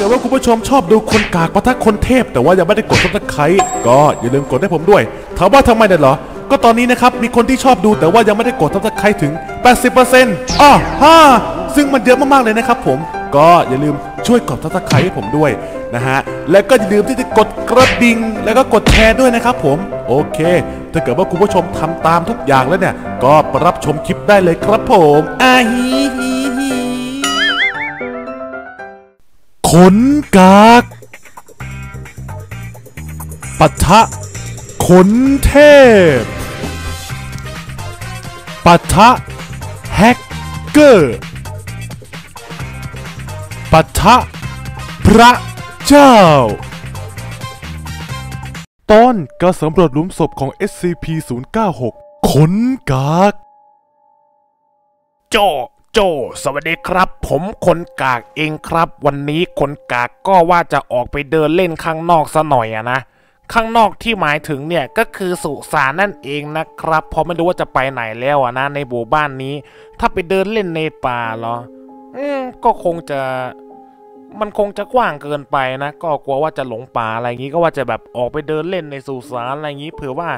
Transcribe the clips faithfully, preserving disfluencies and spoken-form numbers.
กิดว่าคุณผู้ชมชอบดูคนกากปะทะคนเทพแต่ว่ายังไม่ได้กดซับสไครบ์ก็อย่าลืมกดให้ผมด้วยถามว่าทำไมเนี่ยเหรอก็ตอนนี้นะครับมีคนที่ชอบดูแต่ว่ายังไม่ได้กดซับสไครบ์ถึง แปดสิบเปอร์เซ็นต์ อ้อฮ่าซึ่งมันเยอะมากๆเลยนะครับผมก็อย่าลืมช่วยกดซับสไครบ์ให้ผมด้วยนะฮะและก็อย่าลืมที่จะกดกระดิ่งแล้วก็กดแชร์ด้วยนะครับผมโอเคถ้าเกิดว่าคุณผู้ชมทำตามทุกอย่างแล้วเนี่ยก็ไปรับชมคลิปได้เลยครับผมอาฮีฮีฮีคนกากปะทะคนเทพปะทะแฮกเกอร์ปะทะพระเจ้าตอนการสำรวจหลุมศพของ เอสซีพี ศูนย์เก้าหก ขนกากโจโจสวัสดีครับผมขนกากเองครับวันนี้ขนกากก็ว่าจะออกไปเดินเล่นข้างนอกซะหน่อยอะนะข้างนอกที่หมายถึงเนี่ยก็คือสุสานนั่นเองนะครับเพราะไม่รู้ว่าจะไปไหนแล้วอะนะในหมู่บ้านนี้ถ้าไปเดินเล่นในป่าเหรออืมก็คงจะมันคงจะกว้างเกินไปนะก็กลัวว่าจะหลงป่าอะไรอย่างนี้ก็ว่าจะแบบออกไปเดินเล่นในสุสานอะไรอย่างนี้เผื่อว่า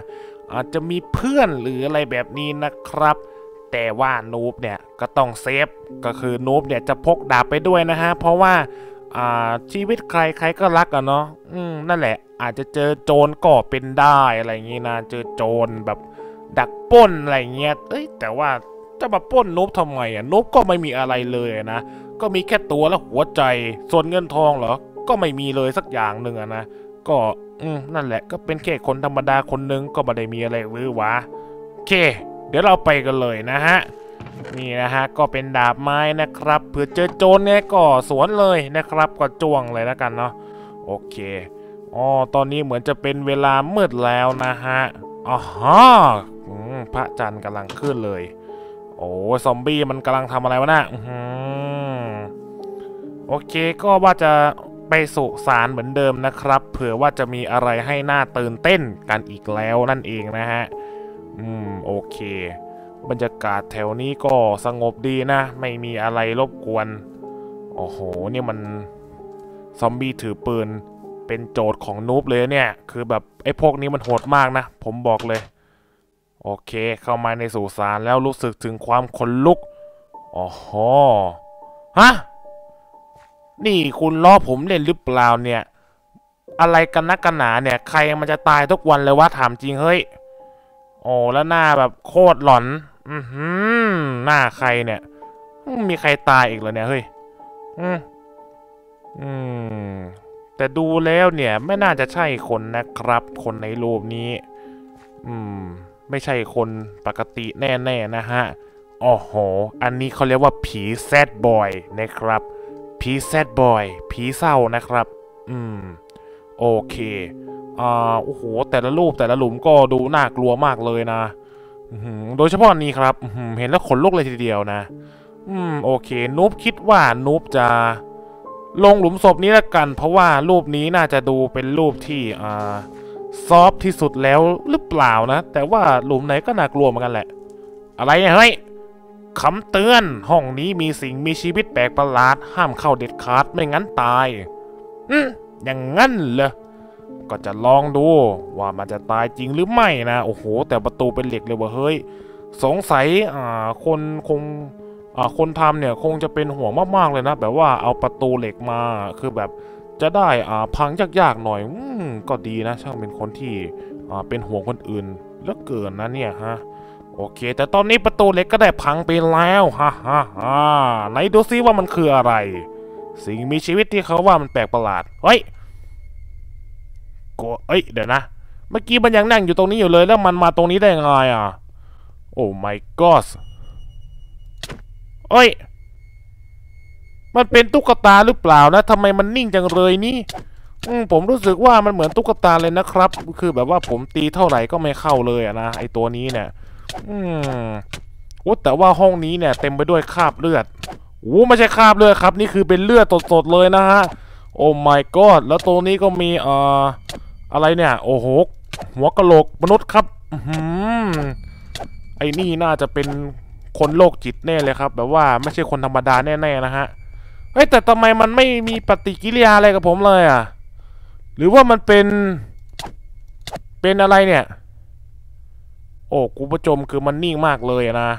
อาจจะมีเพื่อนหรืออะไรแบบนี้นะครับแต่ว่านูบเนี่ยก็ต้องเซฟก็คือนูบเนี่ยจะพกดาบไปด้วยนะฮะเพราะว่าอ่าชีวิตใครใครก็รักอะเนาะอืมนั่นแหละอาจจะเจอโจรก็เป็นได้อะไรอย่างนี้นะเจอโจรแบบดักปล้นอะไรเงี้ยเอ้ยแต่ว่าจะมาปล้นนูบทำไมอะนูบก็ไม่มีอะไรเลยนะก็มีแค่ตัวและหัวใจส่วนเงินทองเหรอก็ไม่มีเลยสักอย่างหนึ่งนะก็อืมนั่นแหละก็เป็นแค่คนธรรมดาคนนึงก็ไม่ได้มีอะไรหรือวะโอเคเดี๋ยวเราไปกันเลยนะฮะนี่นะฮะก็เป็นดาบไม้นะครับเผื่อเจอโจรเนี่ยก็สวนเลยนะครับก็จ้วงเลยแล้วกันเนาะโอเคอ๋อตอนนี้เหมือนจะเป็นเวลามืดแล้วนะฮะอ๋อพระจันทร์กำลังขึ้นเลยโอ้ซอมบี้มันกำลังทำอะไรวะน่ะโอเคก็ว่าจะไปสุสานเหมือนเดิมนะครับเผื่อว่าจะมีอะไรให้หน้าตื่นเต้นกันอีกแล้วนั่นเองนะฮะอืมโอเคบรรยากาศแถวนี้ก็สงบดีนะไม่มีอะไรรบกวนโอ้โหนี่มันซอมบี้ถือปืนเป็นโจทย์ของนูบเลยเนี่ยคือแบบไอ้พวกนี้มันโหดมากนะผมบอกเลยโอเคเข้ามาในสุสานแล้วรู้สึกถึงความขนลุกโอ้โหฮะนี่คุณล้อผมเล่นหรือเปล่าเนี่ยอะไรกันนักกันหนาเนี่ยใครมันจะตายทุกวันเลยวะถามจริงเฮ้ยโอ้แล้วหน้าแบบโคตรหลอนอือหือหน้าใครเนี่ยมีใครตายอีกเหรอเนี่ยเฮ้ยอืมอืมแต่ดูแล้วเนี่ยไม่น่าจะใช่คนนะครับคนในรูปนี้อืมไม่ใช่คนปกติแน่ๆนะฮะโอ้โหอันนี้เขาเรียกว่าผีแซดบอยนะครับผีแซดบอยผีเศร้านะครับอืมโอเคอ่าโอ้โหแต่ละรูปแต่ละหลุมก็ดูน่ากลัวมากเลยนะโดยเฉพาะนี้ครับเห็นแล้วขนลุกเลยทีเดียวนะอืมโอเคนูบคิดว่านูบจะลงหลุมศพนี้ละกันเพราะว่ารูปนี้น่าจะดูเป็นรูปที่อ่าซอฟที่สุดแล้วหรือเปล่านะแต่ว่าหลุมไหนก็น่ากลัวเหมือนกันแหละอะไรเนี่ยเฮ้ยคำเตือนห้องนี้มีสิ่งมีชีวิตแปลกประหลาดห้ามเข้าเด็ดขาดไม่งั้นตายอืมอย่างงั้นเหรอก็จะลองดูว่ามันจะตายจริงหรือไม่นะโอ้โหแต่ประตูเป็นเหล็กเลยว่ะเฮ้ยสงสัยอ่าคนคงอ่าคนทำเนี่ยคงจะเป็นห่วงมากๆเลยนะแบบว่าเอาประตูเหล็กมาคือแบบจะได้อ่าพังยากๆหน่อยอืมก็ดีนะช่างเป็นคนที่อ่าเป็นห่วงคนอื่นเหลือเกินนะเนี่ยฮะโอเคแต่ตอนนี้ประตูเล็กก็ได้พังไปแล้วฮ่าฮ่าฮ่าไหนดูซิว่ามันคืออะไรสิ่งมีชีวิตที่เขาว่ามันแปลกประหลาดเฮ้ยกลัวเอ้ยเดี๋ยวนะเมื่อกี้มันยังนั่งอยู่ตรงนี้อยู่เลยแล้วมันมาตรงนี้ได้ยังไงอ่ะโอ้ my god เอ้ยมันเป็นตุ๊กตาหรือเปล่านะทำไมมันนิ่งจังเลยนี่ผมรู้สึกว่ามันเหมือนตุ๊กตาเลยนะครับคือแบบว่าผมตีเท่าไหร่ก็ไม่เข้าเลยอะนะไอตัวนี้เนี่ยอืมโอ้แต่ว่าห้องนี้เนี่ยเต็มไปด้วยคราบเลือดโอ้ไม่ใช่คราบเลือดครับนี่คือเป็นเลือดสดๆเลยนะฮะโอ้ my god แล้วตัวนี้ก็มีเอ่ออะไรเนี่ยโอ้โหหัวกะโหลกมนุษย์ครับอืมไอ้นี่น่าจะเป็นคนโรคจิตแน่เลยครับแบบว่าไม่ใช่คนธรรมดาแน่ๆนะฮะ เฮ้ยแต่ทำไมมันไม่มีปฏิกิริยาอะไรกับผมเลยอ่ะหรือว่ามันเป็นเป็นอะไรเนี่ยโอ้กูประจมคือมันนิ่งมากเลยนะ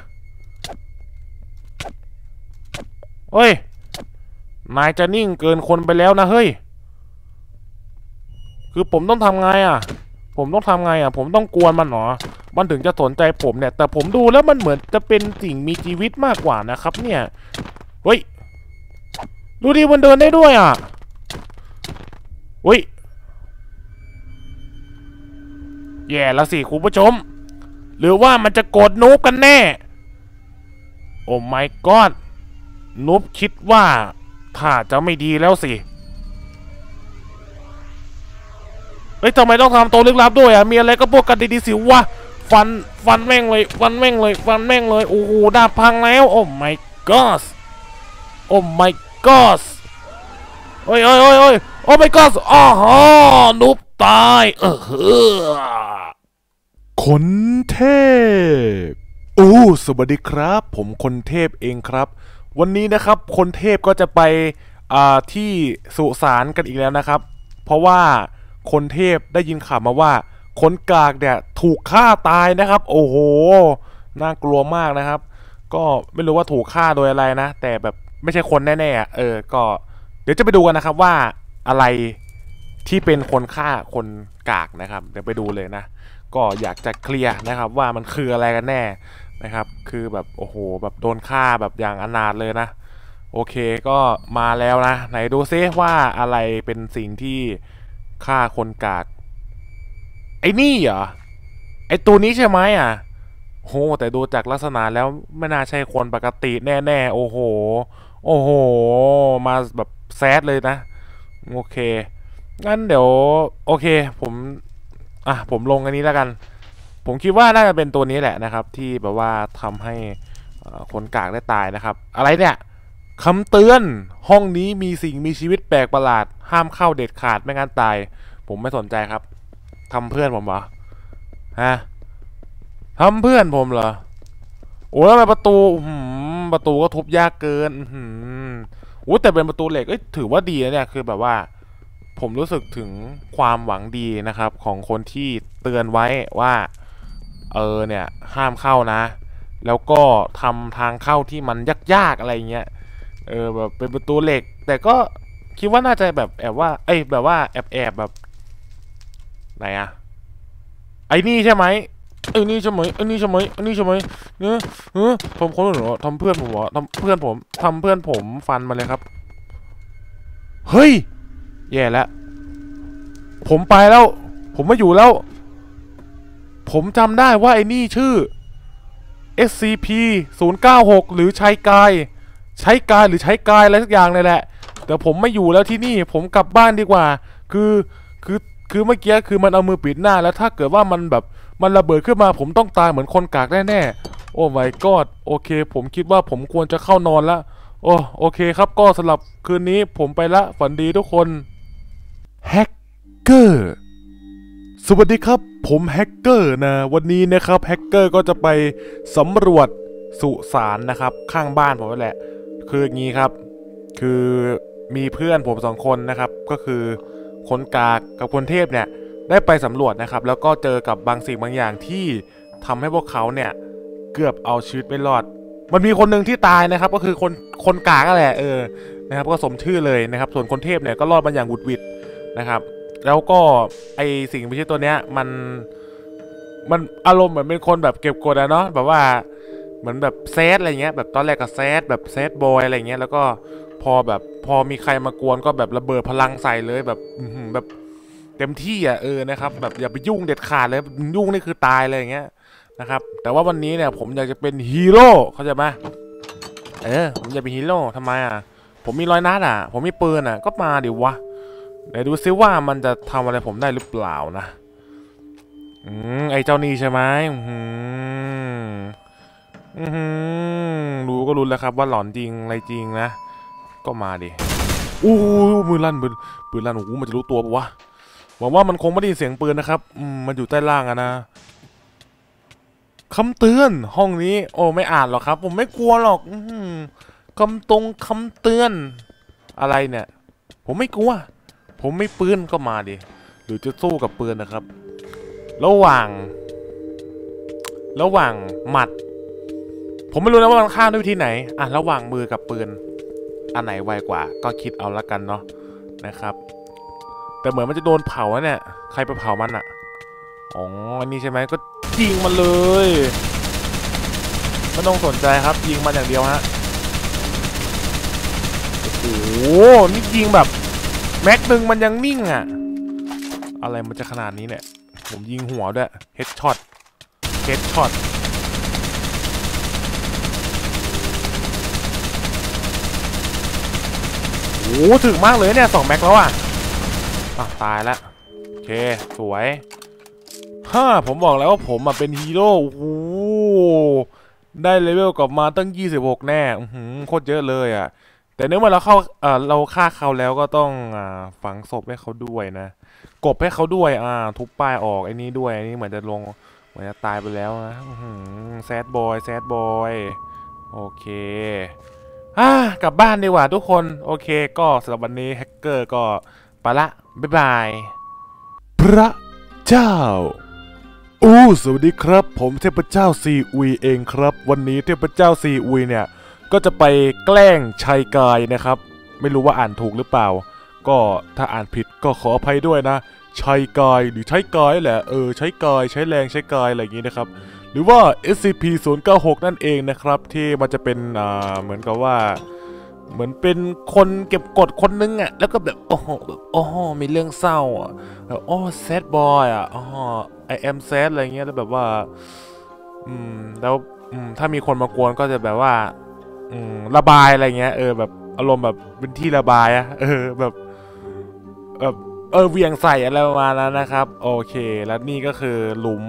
เฮ้ยนายจะนิ่งเกินคนไปแล้วนะเฮ้ยคือผมต้องทำไงอ่ะผมต้องทำไงอ่ะผมต้องกวนมันเหรอมันถึงจะสนใจผมเนี่ยแต่ผมดูแล้วมันเหมือนจะเป็นสิ่งมีชีวิตมากกว่านะครับเนี่ยเฮ้ยดูดิมันเดินได้ด้วยอ่ะเฮ้ยแย่ละสิคุณผู้ชมหรือว่ามันจะโกรธนุ๊บกันแน่โอ้ my god นุ๊บคิดว่าถ้าจะไม่ดีแล้วสิเฮ้ยทำไมต้องทำตัวลึกลับด้วยอ่ะมีอะไรก็พวกกันดีๆสิวะฟันฟันแม่งเลยฟันแม่งเลยฟันแม่งเลยโอ้โหดาบพังแล้วโอ้ my god โอ้ my god โอ้ยโอ้ยโอ้ยโอ้ยโอ้ my god อ๋อนุ๊บตายเออคนเทพอู้สวัสดีครับผมคนเทพเองครับวันนี้นะครับคนเทพก็จะไปที่สุสานกันอีกแล้วนะครับเพราะว่าคนเทพได้ยินข่าวมาว่าคนกากเนี่ยถูกฆ่าตายนะครับโอ้โหน่ากลัวมากนะครับก็ไม่รู้ว่าถูกฆ่าโดยอะไรนะแต่แบบไม่ใช่คนแน่ๆเออก็เดี๋ยวจะไปดูกันนะครับว่าอะไรที่เป็นคนฆ่าคนกากนะครับเดี๋ยวไปดูเลยนะก็อยากจะเคลียร์นะครับว่ามันคืออะไรกันแน่นะครับคือแบบโอ้โหแบบโดนฆ่าแบบอย่างอนาถเลยนะโอเคก็มาแล้วนะไหนดูซิว่าอะไรเป็นสิ่งที่ฆ่าคนกากไอ้นี่เหรอไอ้ตัวนี้ใช่ไหมอ่ะโหแต่ดูจากลักษณะแล้วไม่น่าใช่คนปกติแน่ๆโอ้โหโอ้โหมาแบบแซดเลยนะโอเคงั้นเดี๋ยวโอเคผมอ่ะผมลงอันนี้แล้วกันผมคิดว่าน่าจะเป็นตัวนี้แหละนะครับที่แบบว่าทำให้คนกากได้ตายนะครับอะไรเนี่ยคำเตือนห้องนี้มีสิ่งมีชีวิตแปลกประหลาดห้ามเข้าเด็ดขาดไม่งั้นตายผมไม่สนใจครับทำเพื่อนผมเหรอฮะทำเพื่อนผมเหรอโอ้แล้วประตูประตูก็ทุบยากเกินโอ้แต่เป็นประตูเหล็กถือว่าดีนะเนี่ยคือแบบว่าผมรู้สึกถึงความหวังดีนะครับของคนที่เตือนไว้ว่าเออเนี่ยห้ามเข้านะแล้วก็ทำทางเข้าที่มันยากๆอะไรเงี้ยเออแบบเป็นประตูเหล็กแต่ก็คิดว่าน่าจะแบบแอบว่าไอ้แบบว่าแอบแอบแบบไหนอะไอ้นี่ใช่ไหมไอ้นี่ใช่ไหมไอ้นี่ใช่ไหมไอ้นี่ใช่ไหมเนื้อเนื้อผมคนหนูทำเพื่อนผมวะทำเพื่อนผมทำเพื่อนผมฟันมาเลยครับเฮ้ยแย่แล้วผมไปแล้วผมไม่อยู่แล้วผมจำได้ว่าไอ้นี่ชื่อ เอส ซี พี ศูนย์ เก้า หก หรือใช้กายใช้กายหรือใช้กายอะไรสักอย่างเลยแหละแต่ผมไม่อยู่แล้วที่นี่ผมกลับบ้านดีกว่าคือคือคือเมื่อกี้คือมันเอามือปิดหน้าแล้วถ้าเกิดว่ามันแบบมันระเบิดขึ้นมาผมต้องตายเหมือนคนกากแน่ๆโอ้ my god โอเคผมคิดว่าผมควรจะเข้านอนละโอ้โอเคครับก็สำหรับคืนนี้ผมไปละฝันดีทุกคนแฮกเกอร์สวัสดีครับผมแฮกเกอร์นะวันนี้นะครับแฮกเกอร์ก็จะไปสำรวจสุสานนะครับข้างบ้านผมแหละคืออย่างนี้ครับคือมีเพื่อนผมสองคนนะครับก็คือคนกากกับคนเทพเนี่ยได้ไปสำรวจนะครับแล้วก็เจอกับบางสิ่งบางอย่างที่ทำให้พวกเขาเนี่ยเกือบเอาชีวิตไม่รอดมันมีคนหนึ่งที่ตายนะครับก็คือคนคนกากนั่นแหละเออนะครับก็สมชื่อเลยนะครับส่วนคนเทพเนี่ยก็รอดมาอย่างหุดหวิดนะครับแล้วก็ไอสิ่งมีชีวิตตัวเนี้ยมันมันอารมณ์เหมือนเป็นคนแบบเก็บกดอะเนาะแบบว่าเหมือนแบบแซดอะไรเงี้ยแบบตอนแรกก็แซดแบบแซดบอยอะไรเงี้ยแล้วก็พอแบบพอมีใครมากวนก็แบบระเบิดพลังใส่เลยแบบแบบเต็มที่อะเออนะครับแบบอย่าไปยุ่งเด็ดขาดเลยยุ่งนี่คือตายเลยอย่างเงี้ยนะครับแต่ว่าวันนี้เนี่ยผมอยากจะเป็นฮีโร่เขาจะมาเออผมอยากเป็นฮีโร่ทำไมอ่ะผมมีร้อยนัดอ่ะผมมีปืนอ่ะก็มาดิวะเดี๋ยวดูซิว่ามันจะทำอะไรผมได้หรือเปล่านะอืมไอเจ้านี่ใช่ไหมอืมอืมรู้ก็รู้แล้วครับว่าหลอนจริงอะไรจริงนะก็มาดิอู้มือลั่นปืนปืนลั่นโอ้โหมันจะรู้ตัวปะวะหวังว่ามันคงไม่ได้ยินเสียงปืนนะครับอืมมันอยู่ใต้ล่างอะนะคำเตือนห้องนี้โอ้ไม่อ่านหรอกครับผมไม่กลัวหรอกคำตรงคำเตือน อะไรเนี่ยผมไม่กลัวผมไม่ปืนก็มาดิหรือจะสู้กับปืนนะครับระหว่างระหว่างหมัดผมไม่รู้นะว่ามันฆ่าด้วยวิธีไหนอ่ะระหว่างมือกับปืนอันไหนไวกว่าก็คิดเอาละกันเนาะนะครับแต่เหมือนมันจะโดนเผาเนี่ยใครไปเผามันอะอ๋ออันนี้ใช่ไหมก็ยิงมันเลยไม่ต้องสนใจครับยิงมันอย่างเดียวฮะโอ้โหนี่ยิงแบบแม็กหนึ่งมันยังนิ่งอะอะไรมันจะขนาดนี้เนี่ยผมยิงหัวด้วยเฮดช็อตเฮดช็อตโอ้ถึงมากเลยเนี่ยสองแม็กแล้วอะอ่ะตายแล้วโอเคสวยฮ่าผมบอกแล้วว่าผมมาเป็นฮีโร่โอ้โหได้เลเวลกลับมาตั้งยี่สิบหกแน่โคตรเยอะเลยอ่ะแต่เนื่องจากเราเข้าเอ่อเราฆ่าเขาแล้วก็ต้องอ่าฝังศพให้เขาด้วยนะกบให้เขาด้วยอ่าทุบป้ายออกไอ้นี้ด้วยไอ้นี้เหมือนจะลงเหมือนจะตายไปแล้วนะแซดบอยแซดบอยโอเคอ่ากลับบ้านดีกว่าทุกคนโอเคก็สำหรับวันนี้แฮกเกอร์ก็ไปละบ๊ายบายพระเจ้าอู้สวัสดีครับผมเทพเจ้าซีอุยเองครับวันนี้เทพเจ้าซีอุยเนี่ยก็จะไปแกล้งชายกายนะครับไม่รู้ว่าอ่านถูกหรือเปล่าก็ถ้าอ่านผิดก็ขออภัยด้วยนะชายกายหรือใช้กายแหละเออใช้กายใช้แรงใช้กายอะไรอย่างนี้นะครับหรือว่า เอสซีพี ศูนย์เก้าหก นั่นเองนะครับที่มันจะเป็นอ่าเหมือนกับว่าเหมือนเป็นคนเก็บกดคนนึงอ่ะแล้วก็แบบโอ้โหแบบโอ้โหมีเรื่องเศร้าอ่ะโอ้แซดบอยอ่ะอ๋อไอแอมแซดอะไรเงี้ยแล้วแบบว่าอืมแล้วอืมถ้ามีคนมากวนก็จะแบบว่าอืมระบายอะไรเงี้ยเออแบบอารมณ์แบบเป็นที่ระบายอ่ะเออแบบแบบเออเวียงใส่อะไรประมาณนั้นนะครับโอเคแล้วนี่ก็คือหลุม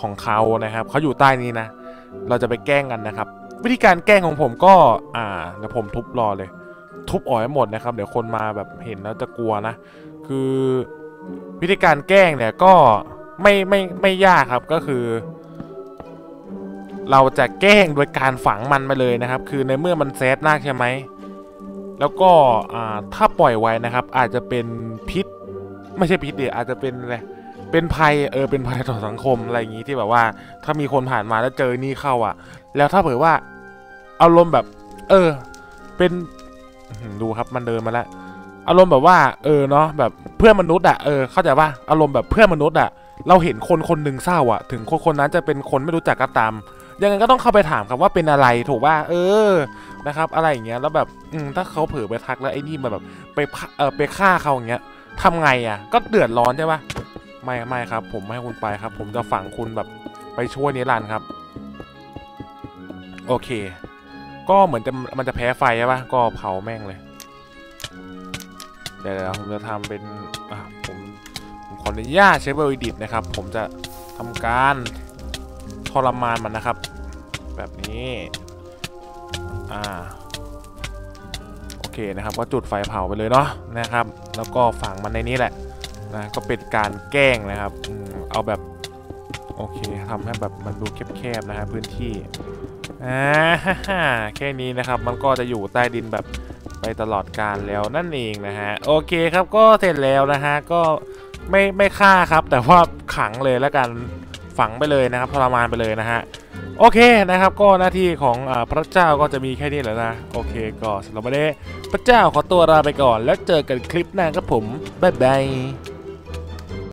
ของเขานะครับเขาอยู่ใต้นี้นะเราจะไปแกล้งกันนะครับวิธีการแกล้งของผมก็อ่าเดี๋ยวผมทุบรอเลยทุบอ่อยหมดนะครับเดี๋ยวคนมาแบบเห็นแล้วจะกลัวนะคือวิธีการแกล้งเนี่ยก็ไม่ไม่ไม่ยากครับก็คือเราจะแกล้งโดยการฝังมันไปเลยนะครับคือในเมื่อมันแซดมากใช่ไหมแล้วก็อ่าถ้าปล่อยไว้นะครับอาจจะเป็นพิษไม่ใช่พิษเดี๋ยวอาจจะเป็นอะไรเป็นภัยเออเป็นภัยต่อสังคมอะไรอย่างนี้ที่แบบว่าถ้ามีคนผ่านมาแล้วเจอนี่เข้าอ่ะแล้วถ้าเผื่อว่าอารมณ์แบบเออเป็นดูครับมันเดินมาแล้วอารมณ์แบบว่าเออเนาะแบบเพื่อนมนุษย์อ่ะเออเข้าใจป่ะอารมณ์แบบเพื่อนมนุษย์อ่ะเราเห็นคนคนหนึ่งเศร้าอ่ะถึงคนคนนั้นจะเป็นคนไม่รู้จักก็ตามยังไงก็ต้องเข้าไปถามครับว่าเป็นอะไรถูกป่ะเออนะครับอะไรอย่างเงี้ยแล้วแบบอืมถ้าเขาเผลอไปทักแล้วไอ้นี่มาแบบไปเออไปฆ่าเขาอย่างเงี้ยทำไงอ่ะก็เดือดร้อนใช่ป่ะไม่ไม่ครับผมไม่ให้คุณไปครับผมจะฝังคุณแบบไปช่วยนิรันดร์ครับโอเคก็เหมือนจะมันจะแพ้ไฟใช่ป่ะก็เผาแม่งเลยเดี๋ยวผมจะทำเป็นอ่ะผมผมขออนุญาตใช้เบอร์อิดิทนะครับผมจะทำการทรมานมันนะครับแบบนี้อ่าโอเคนะครับก็จุดไฟเผาไปเลยเนาะนะครับแล้วก็ฝังมันในนี้แหละนะก็เป็นการแกล้งนะครับอืมเอาแบบโอเคทำให้แบบมันดูแคบๆนะฮะพื้นที่อ่าฮ่าแค่นี้นะครับมันก็จะอยู่ใต้ดินแบบไปตลอดการแล้วนั่นเองนะฮะโอเคครับก็เสร็จแล้วนะฮะก็ไม่ไม่ฆ่าครับแต่ว่าขังเลยแล้วกันฝังไปเลยนะครับทรมานไปเลยนะฮะโอเคนะครับก็หน้าที่ของอ่าพระเจ้าก็จะมีแค่นี้แหละนะโอเคก็สำหรับวันนี้พระเจ้าขอตัวลาไปก่อนแล้วเจอกันคลิปหน้าครับผมบ๊ายบาย